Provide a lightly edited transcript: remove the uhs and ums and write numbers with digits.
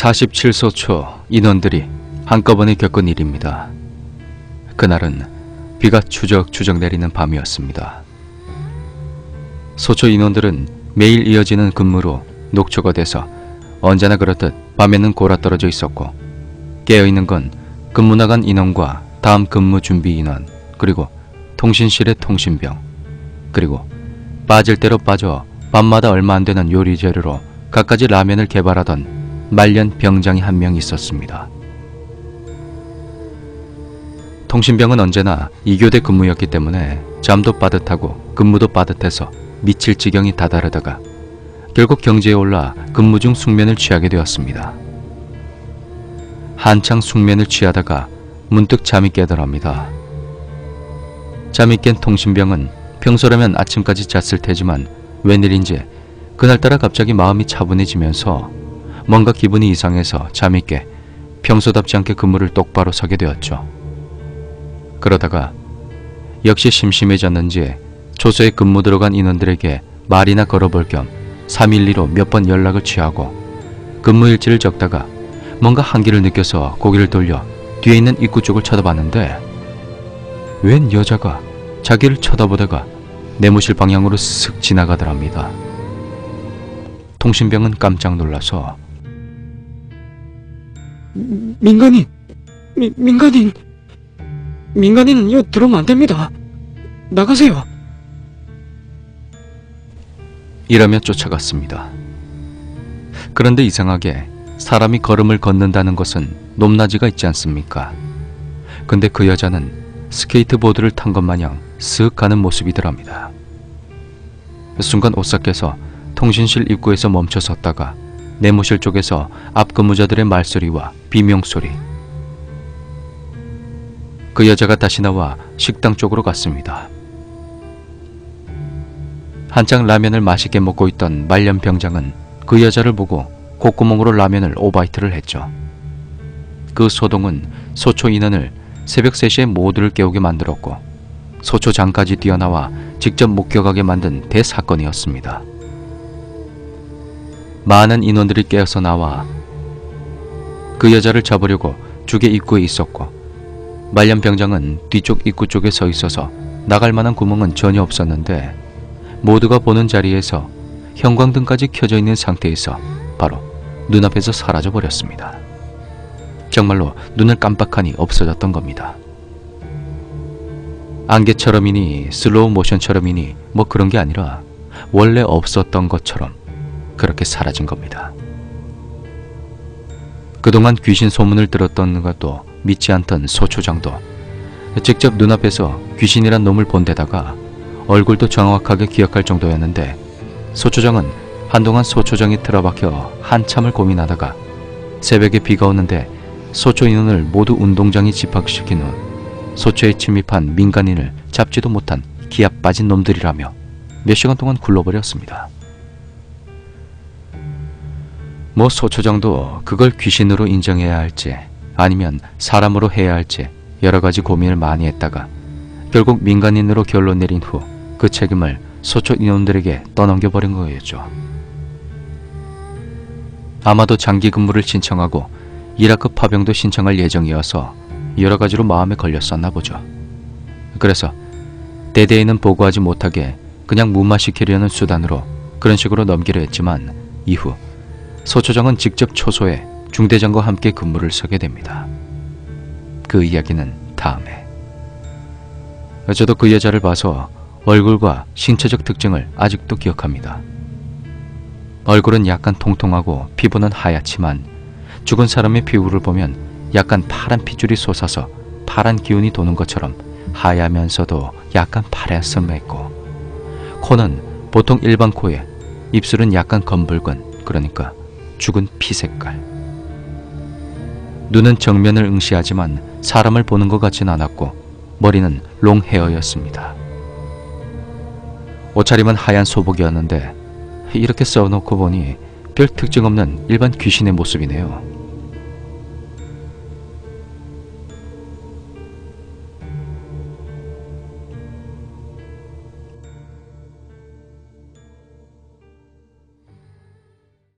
47소 초 인원들이 한꺼번에 겪은 일입니다. 그날은 비가 추적추적 내리는 밤이었습니다. 소초 인원들은 매일 이어지는 근무로 녹초가 돼서 언제나 그렇듯 밤에는 골아떨어져 있었고, 깨어있는 건 근무 나간 인원과 다음 근무 준비 인원, 그리고 통신실의 통신병, 그리고 빠질 대로 빠져 밤마다 얼마 안 되는 요리 재료로 갖가지 라면을 개발하던 말년 병장이 한 명 있었습니다. 통신병은 언제나 2교대 근무였기 때문에 잠도 빠듯하고 근무도 빠듯해서 미칠 지경이 다다르다가 결국 경지에 올라 근무 중 숙면을 취하게 되었습니다. 한창 숙면을 취하다가 문득 잠이 깨더랍니다. 잠이 깬 통신병은 평소라면 아침까지 잤을 테지만 웬일인지 그날따라 갑자기 마음이 차분해지면서 뭔가 기분이 이상해서 잠이 깨 평소답지 않게 근무를 똑바로 서게 되었죠. 그러다가 역시 심심해졌는지 초소에 근무 들어간 인원들에게 말이나 걸어볼 겸 312로 몇 번 연락을 취하고 근무일지를 적다가 뭔가 한기를 느껴서 고개를 돌려 뒤에 있는 입구 쪽을 쳐다봤는데, 웬 여자가 자기를 쳐다보다가 내무실 방향으로 슥 지나가더랍니다. 통신병은 깜짝 놀라서 민간인 여기 들어오면 안 됩니다. 나가세요. 이러며 쫓아갔습니다. 그런데 이상하게 사람이 걸음을 걷는다는 것은 높낮이가 있지 않습니까? 근데 그 여자는 스케이트보드를 탄 것 마냥 쓱 가는 모습이더랍니다. 순간 오싹해서 통신실 입구에서 멈춰 섰다가 내무실 쪽에서 앞 근무자들의 말소리와 비명소리. 그 여자가 다시 나와 식당 쪽으로 갔습니다. 한창 라면을 맛있게 먹고 있던 말년 병장은 그 여자를 보고 콧구멍으로 라면을 오바이트를 했죠. 그 소동은 소초 인원을 새벽 3시에 모두를 깨우게 만들었고 소초장까지 뛰어나와 직접 목격하게 만든 대사건이었습니다. 많은 인원들이 깨어서 나와 그 여자를 잡으려고 주계 입구에 있었고, 말년 병장은 뒤쪽 입구 쪽에 서 있어서 나갈 만한 구멍은 전혀 없었는데, 모두가 보는 자리에서 형광등까지 켜져 있는 상태에서 바로 눈앞에서 사라져버렸습니다. 정말로 눈을 깜빡하니 없어졌던 겁니다. 안개처럼이니 슬로우 모션처럼이니 뭐 그런 게 아니라 원래 없었던 것처럼 그렇게 사라진 겁니다. 그동안 귀신 소문을 들었던 것도 믿지 않던 소초장도 직접 눈앞에서 귀신이란 놈을 본 데다가 얼굴도 정확하게 기억할 정도였는데, 소초장은 한동안 소초장이 틀어박혀 한참을 고민하다가 새벽에 비가 오는데 소초 인원을 모두 운동장에 집합시킨 후 소초에 침입한 민간인을 잡지도 못한 기압 빠진 놈들이라며 몇 시간 동안 굴러버렸습니다. 뭐 소초장도 그걸 귀신으로 인정해야 할지 아니면 사람으로 해야 할지 여러 가지 고민을 많이 했다가 결국 민간인으로 결론 내린 후 그 책임을 소초 인원들에게 떠넘겨버린 거였죠. 아마도 장기 근무를 신청하고 이라크 파병도 신청할 예정이어서 여러 가지로 마음에 걸렸었나 보죠. 그래서 대대에는 보고하지 못하게 그냥 무마시키려는 수단으로 그런 식으로 넘기려 했지만, 이후 소초장은 직접 초소에 중대장과 함께 근무를 서게 됩니다. 그 이야기는 다음에. 저도 그 여자를 봐서 얼굴과 신체적 특징을 아직도 기억합니다. 얼굴은 약간 통통하고 피부는 하얗지만 죽은 사람의 피부를 보면 약간 파란 핏줄이 솟아서 파란 기운이 도는 것처럼 하야면서도 약간 파란스름했고, 코는 보통 일반 코에 입술은 약간 검붉은, 그러니까 죽은 피 색깔. 눈은 정면을 응시하지만 사람을 보는 것 같진 않았고 머리는 롱 헤어였습니다. 옷차림은 하얀 소복이었는데 이렇게 써놓고 보니 별 특징 없는 일반 귀신의 모습이네요.